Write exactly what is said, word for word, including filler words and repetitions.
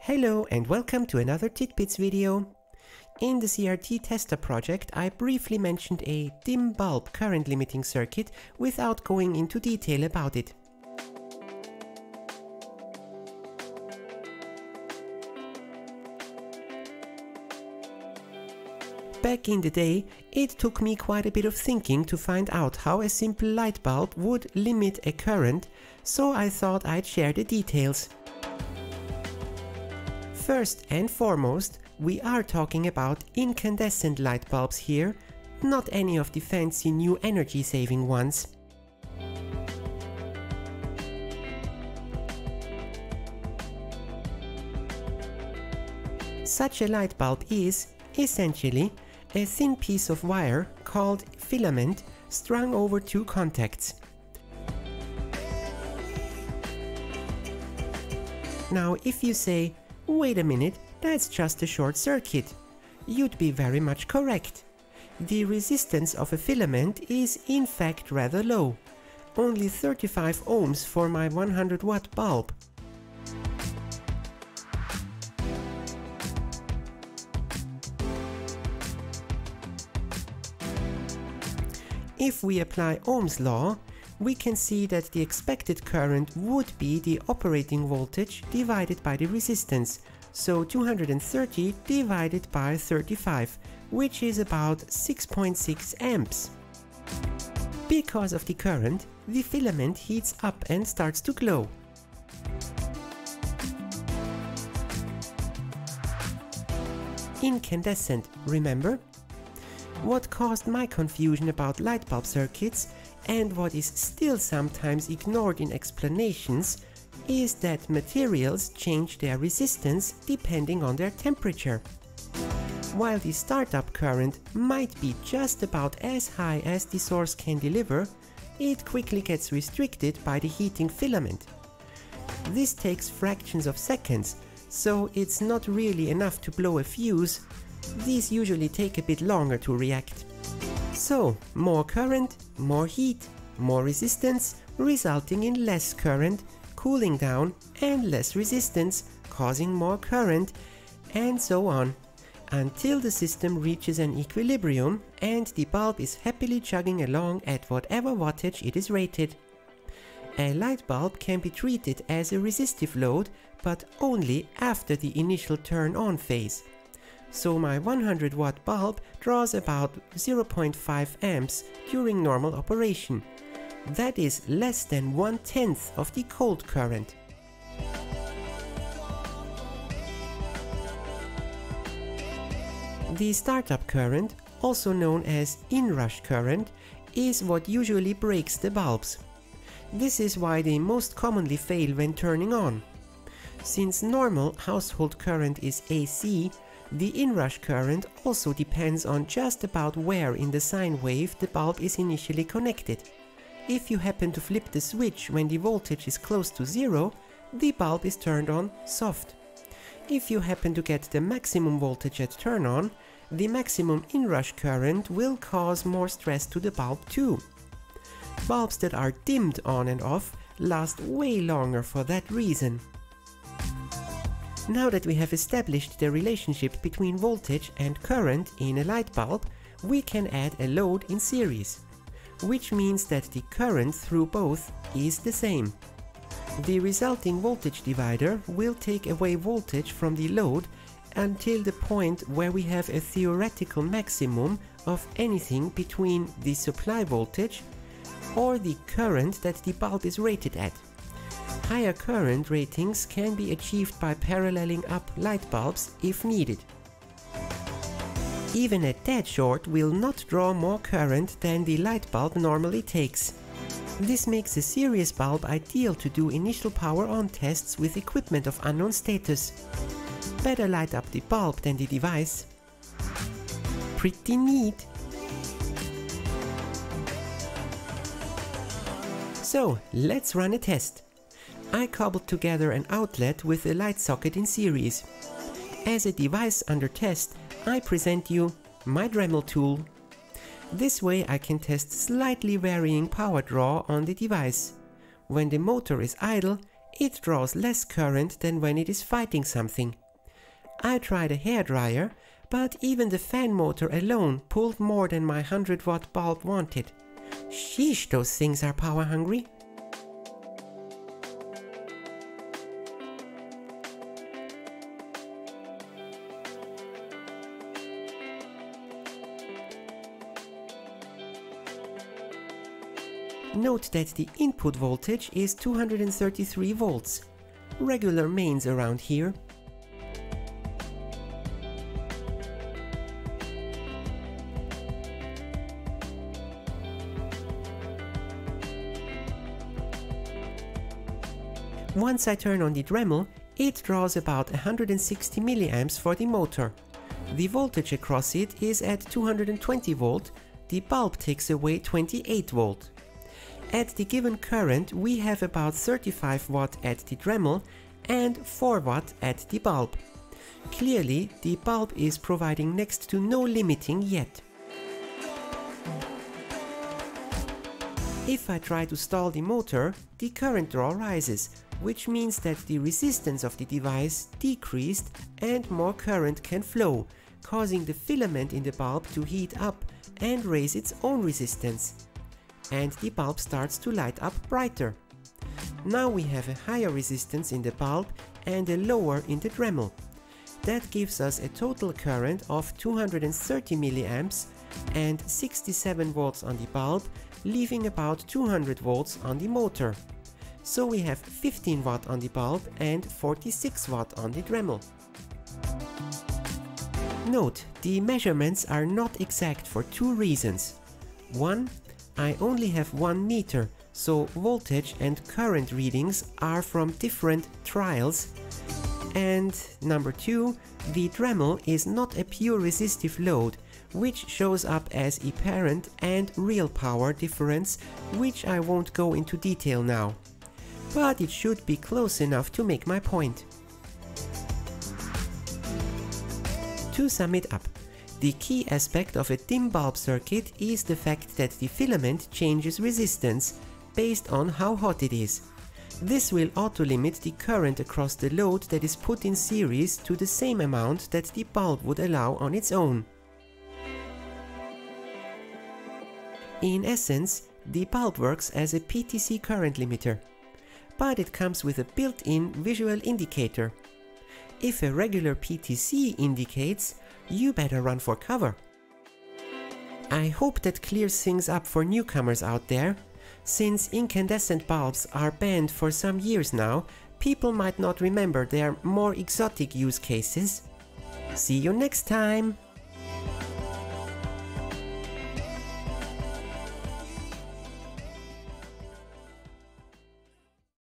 Hello and welcome to another Tidbits video. In the C R T Tester project I briefly mentioned a dim bulb current limiting circuit without going into detail about it. Back in the day, it took me quite a bit of thinking to find out how a simple light bulb would limit a current, so I thought I'd share the details. First and foremost, we are talking about incandescent light bulbs here, not any of the fancy new energy-saving ones. Such a light bulb is, essentially, a thin piece of wire called filament strung over two contacts. Now, if you say, "Wait a minute, that's just a short circuit," you'd be very much correct. The resistance of a filament is in fact rather low, only thirty-five ohms for my one hundred watt bulb. If we apply Ohm's law, we can see that the expected current would be the operating voltage divided by the resistance, so two hundred thirty divided by thirty-five, which is about six point six amps. Because of the current, the filament heats up and starts to glow. Incandescent, remember? What caused my confusion about light bulb circuits, and what is still sometimes ignored in explanations, is that materials change their resistance depending on their temperature. While the startup current might be just about as high as the source can deliver, it quickly gets restricted by the heating filament. This takes fractions of seconds, so it's not really enough to blow a fuse. These usually take a bit longer to react. So, more current, more heat, more resistance, resulting in less current, cooling down, and less resistance, causing more current, and so on, until the system reaches an equilibrium and the bulb is happily chugging along at whatever wattage it is rated. A light bulb can be treated as a resistive load, but only after the initial turn-on phase. So my one hundred watt bulb draws about zero point five amps during normal operation. That is less than one-tenth of the cold current. The startup current, also known as inrush current, is what usually breaks the bulbs. This is why they most commonly fail when turning on. Since normal household current is A C, the inrush current also depends on just about where in the sine wave the bulb is initially connected. If you happen to flip the switch when the voltage is close to zero, the bulb is turned on soft. If you happen to get the maximum voltage at turn on, the maximum inrush current will cause more stress to the bulb too. Bulbs that are dimmed on and off last way longer for that reason. Now that we have established the relationship between voltage and current in a light bulb, we can add a load in series, which means that the current through both is the same. The resulting voltage divider will take away voltage from the load until the point where we have a theoretical maximum of anything between the supply voltage or the current that the bulb is rated at. Higher current ratings can be achieved by paralleling up light bulbs if needed. Even a dead short will not draw more current than the light bulb normally takes. This makes a series bulb ideal to do initial power on tests with equipment of unknown status. Better light up the bulb than the device. Pretty neat! So, let's run a test. I cobbled together an outlet with a light socket in series. As a device under test, I present you my Dremel tool. This way I can test slightly varying power draw on the device. When the motor is idle, It draws less current than when it is fighting something. I tried a hairdryer, but even the fan motor alone pulled more than my one hundred watt bulb wanted. Sheesh, those things are power hungry. Note that the input voltage is two hundred thirty-three volts. Regular mains around here. Once I turn on the Dremel, it draws about one hundred sixty milliamps for the motor. The voltage across it is at two hundred twenty volt, the bulb takes away twenty-eight volt. At the given current we have about thirty-five watt at the Dremel and four watt at the bulb. Clearly the bulb is providing next to no limiting yet. If I try to stall the motor, the current draw rises, which means that the resistance of the device decreased and more current can flow, causing the filament in the bulb to heat up and raise its own resistance. And the bulb starts to light up brighter. Now we have a higher resistance in the bulb and a lower in the Dremel. That gives us a total current of two hundred thirty milliamps and sixty-seven volts on the bulb, leaving about two hundred volts on the motor. So we have fifteen watt on the bulb and forty-six watt on the Dremel. Note, the measurements are not exact for two reasons. One, I only have one meter, so voltage and current readings are from different trials. And number two, the Dremel is not a pure resistive load, which shows up as apparent and real power difference, which I won't go into detail now. But it should be close enough to make my point. To sum it up, the key aspect of a dim bulb circuit is the fact that the filament changes resistance based on how hot it is. This will auto-limit the current across the load that is put in series to the same amount that the bulb would allow on its own. In essence, the bulb works as a P T C current limiter, but it comes with a built-in visual indicator. If a regular P T C indicates, you better run for cover. I hope that clears things up for newcomers out there. Since incandescent bulbs are banned for some years now, people might not remember their more exotic use cases. See you next time!